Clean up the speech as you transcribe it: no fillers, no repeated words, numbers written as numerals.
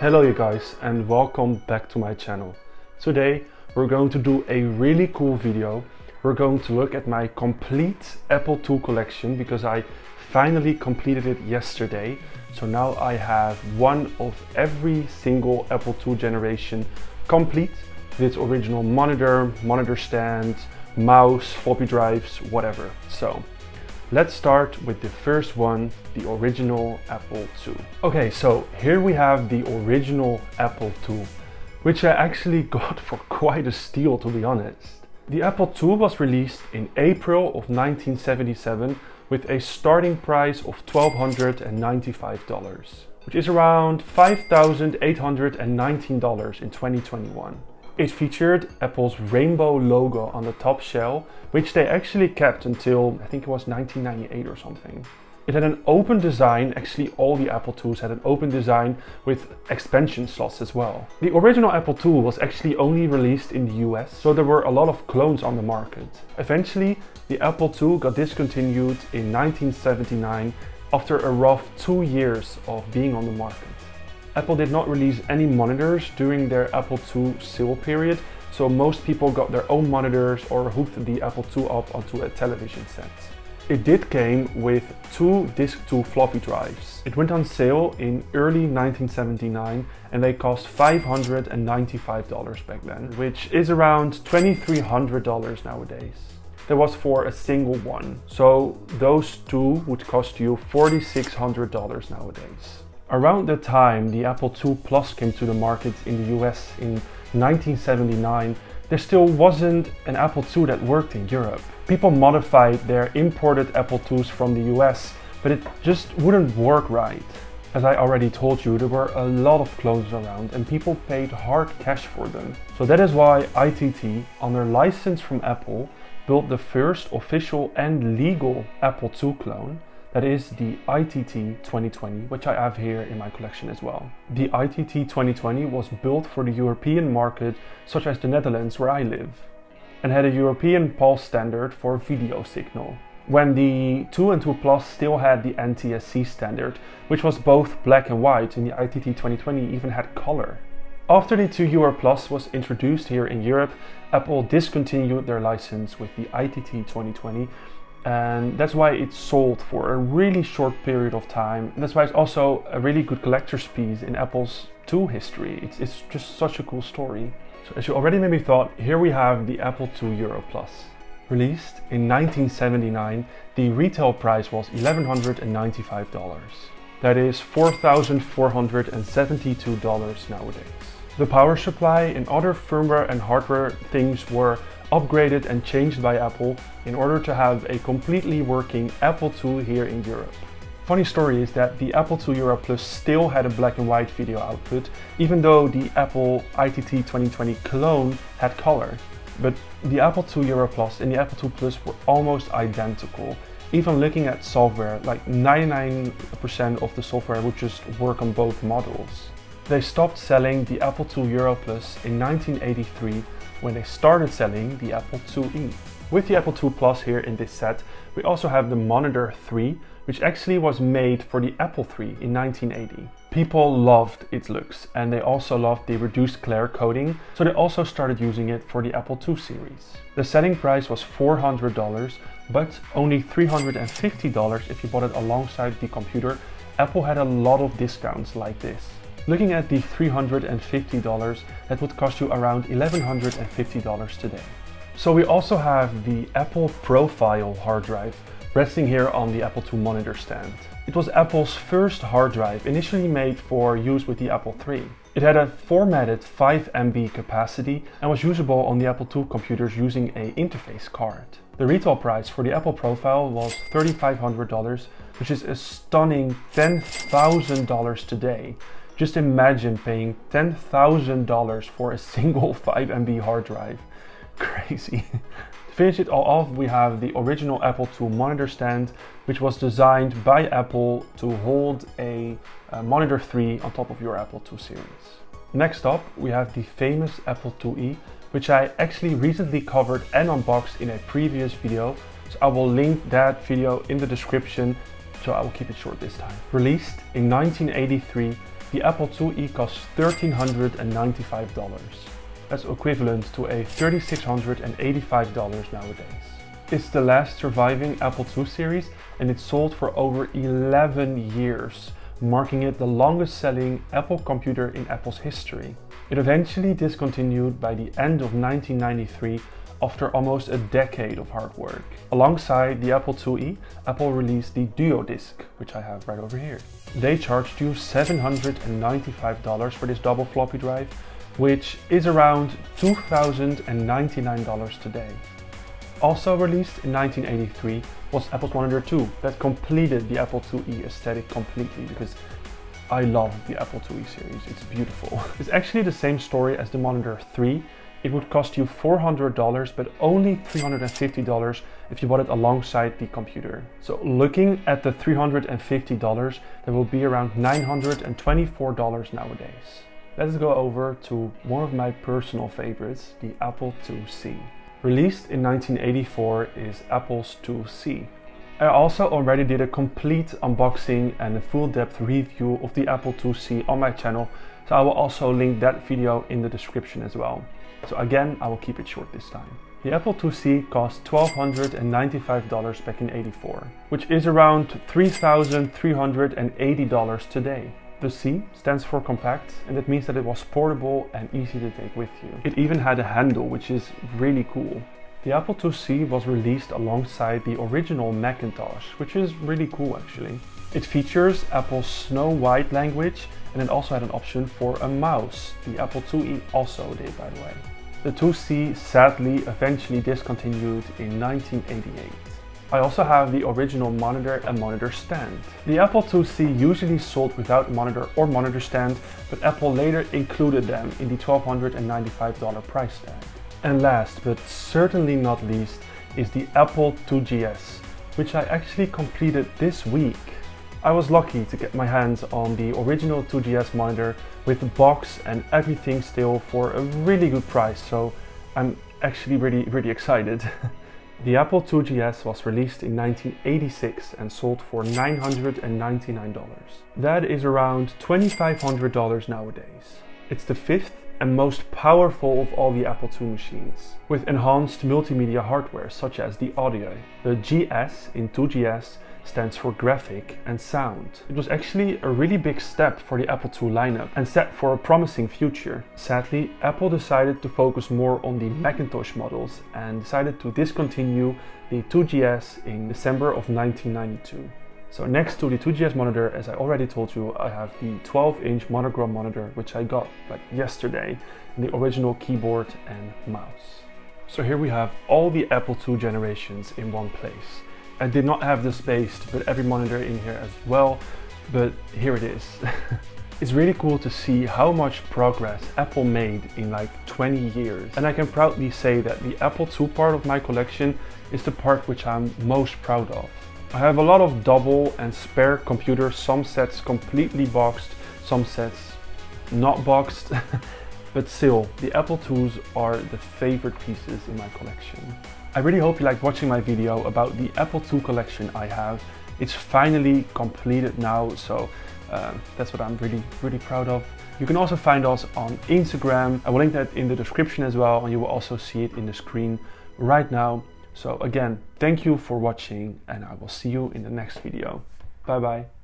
Hello you guys and welcome back to my channel. Today we're going to do a really cool video. We're going to look at my complete Apple II collection because I finally completed it yesterday. So now I have one of every single Apple II generation complete with its original monitor, monitor stand, mouse, floppy drives, whatever. So let's start with the first one, the original Apple II. Okay, so here we have the original Apple II, which I actually got for quite a steal, to be honest. The Apple II was released in April of 1977 with a starting price of $1,295, which is around $5,819 in 2021. It featured Apple's rainbow logo on the top shell, which they actually kept until I think it was 1998 or something. It had an open design. Actually, all the Apple IIs had an open design with expansion slots as well. The original Apple II was actually only released in the US, so there were a lot of clones on the market. Eventually, the Apple II got discontinued in 1979 after a rough 2 years of being on the market. Apple did not release any monitors during their Apple II sale period, so most people got their own monitors or hooked the Apple II up onto a television set. It did came with two Disk II floppy drives. It went on sale in early 1979 and they cost $595 back then, which is around $2,300 nowadays. That was for a single one, so those two would cost you $4,600 nowadays. Around the time the Apple II Plus came to the market in the US in 1979, there still wasn't an Apple II that worked in Europe. People modified their imported Apple IIs from the US, but it just wouldn't work right. As I already told you, there were a lot of clones around and people paid hard cash for them. So that is why ITT, under license from Apple, built the first official and legal Apple II clone. That is the ITT 2020, which I have here in my collection as well. The ITT 2020 was built for the European market, such as the Netherlands where I live, and had a European PAL standard for video signal, when the 2 and 2 Plus still had the NTSC standard, which was both black and white, and the ITT 2020 even had color. After the IIe Euro Plus was introduced here in Europe, Apple discontinued their license with the ITT 2020, and that's why it sold for a really short period of time. And that's why it's also a really good collector's piece in Apple's II history. It's just such a cool story. So as you already maybe thought, here we have the Apple II Euro Plus. Released in 1979, the retail price was $1,195. That is $4,472 nowadays. The power supply and other firmware and hardware things were upgraded and changed by Apple in order to have a completely working Apple II here in Europe. Funny story is that the Apple II Euro Plus still had a black and white video output, even though the Apple ITT 2020 clone had color. But the Apple II Euro Plus and the Apple II Plus were almost identical. Even looking at software, like 99% of the software would just work on both models. They stopped selling the Apple II Euro Plus in 1983 when they started selling the Apple IIe. With the Apple II Plus here in this set, we also have the Monitor III, which actually was made for the Apple III in 1980. People loved its looks and they also loved the reduced glare coating, so they also started using it for the Apple II series. The selling price was $400, but only $350 if you bought it alongside the computer. Apple had a lot of discounts like this. Looking at the $350, that would cost you around $1,150 today. So we also have the Apple Profile hard drive resting here on the Apple II monitor stand. It was Apple's first hard drive, initially made for use with the Apple III. It had a formatted 5 MB capacity and was usable on the Apple II computers using an interface card. The retail price for the Apple Profile was $3,500, which is a stunning $10,000 today. Just imagine paying $10,000 for a single 5 MB hard drive. Crazy. To finish it all off, we have the original Apple II monitor stand, which was designed by Apple to hold a Monitor III on top of your Apple II series. Next up, we have the famous Apple IIe, which I actually recently covered and unboxed in a previous video. So I will link that video in the description, so I will keep it short this time. Released in 1983, The Apple IIe costs $1,395. That's equivalent to a $3,685 nowadays. It's the last surviving Apple II series and it's sold for over 11 years, marking it the longest selling Apple computer in Apple's history. It eventually discontinued by the end of 1993 after almost a decade of hard work. Alongside the Apple IIe, Apple released the DuoDisk, which I have right over here. They charged you $795 for this double floppy drive, which is around $2,099 today. Also released in 1983 was Apple Monitor II, that completed the Apple IIe aesthetic completely because I love the Apple IIe series, it's beautiful. It's actually the same story as the Monitor III. It would cost you $400, but only $350 if you bought it alongside the computer. So looking at the $350, that will be around $924 nowadays. Let's go over to one of my personal favorites, the Apple IIc. Released in 1984 is Apple's IIc. I also already did a complete unboxing and a full depth review of the Apple IIc on my channel, so I will also link that video in the description as well. So again, I will keep it short this time. The Apple IIc cost $1,295 back in 84, which is around $3,380 today. The C stands for compact, and that means that it was portable and easy to take with you. It even had a handle, which is really cool. The Apple IIc was released alongside the original Macintosh, which is really cool actually. It features Apple's Snow White language, and it also had an option for a mouse. The Apple IIe also did, by the way. The IIc sadly eventually discontinued in 1988. I also have the original monitor and monitor stand. The Apple IIc usually sold without a monitor or monitor stand, but Apple later included them in the $1,295 price tag. And last, but certainly not least, is the Apple IIgs, which I actually completed this week. I was lucky to get my hands on the original IIgs monitor with the box and everything still for a really good price, so I'm actually really excited. The Apple IIgs was released in 1986 and sold for $999. That is around $2,500 nowadays. It's the fifth and most powerful of all the Apple II machines, with enhanced multimedia hardware such as the audio. The GS in IIgs stands for graphic and sound. It was actually a really big step for the Apple II lineup and set for a promising future. Sadly, Apple decided to focus more on the Macintosh models and decided to discontinue the IIgs in December of 1992. So next to the IIgs monitor, as I already told you, I have the 12-inch monochrome monitor, which I got like yesterday, and the original keyboard and mouse. So here we have all the Apple II generations in one place. I did not have the space to put every monitor in here as well, but here it is. It's really cool to see how much progress Apple made in like 20 years. And I can proudly say that the Apple II part of my collection is the part which I'm most proud of. I have a lot of double and spare computers, some sets completely boxed, some sets not boxed, but still, the Apple IIs are the favorite pieces in my collection. I really hope you liked watching my video about the Apple II collection I have. It's finally completed now, so that's what I'm really proud of. You can also find us on Instagram. I will link that in the description as well, and you will also see it in the screen right now. So again, thank you for watching and I will see you in the next video. Bye bye.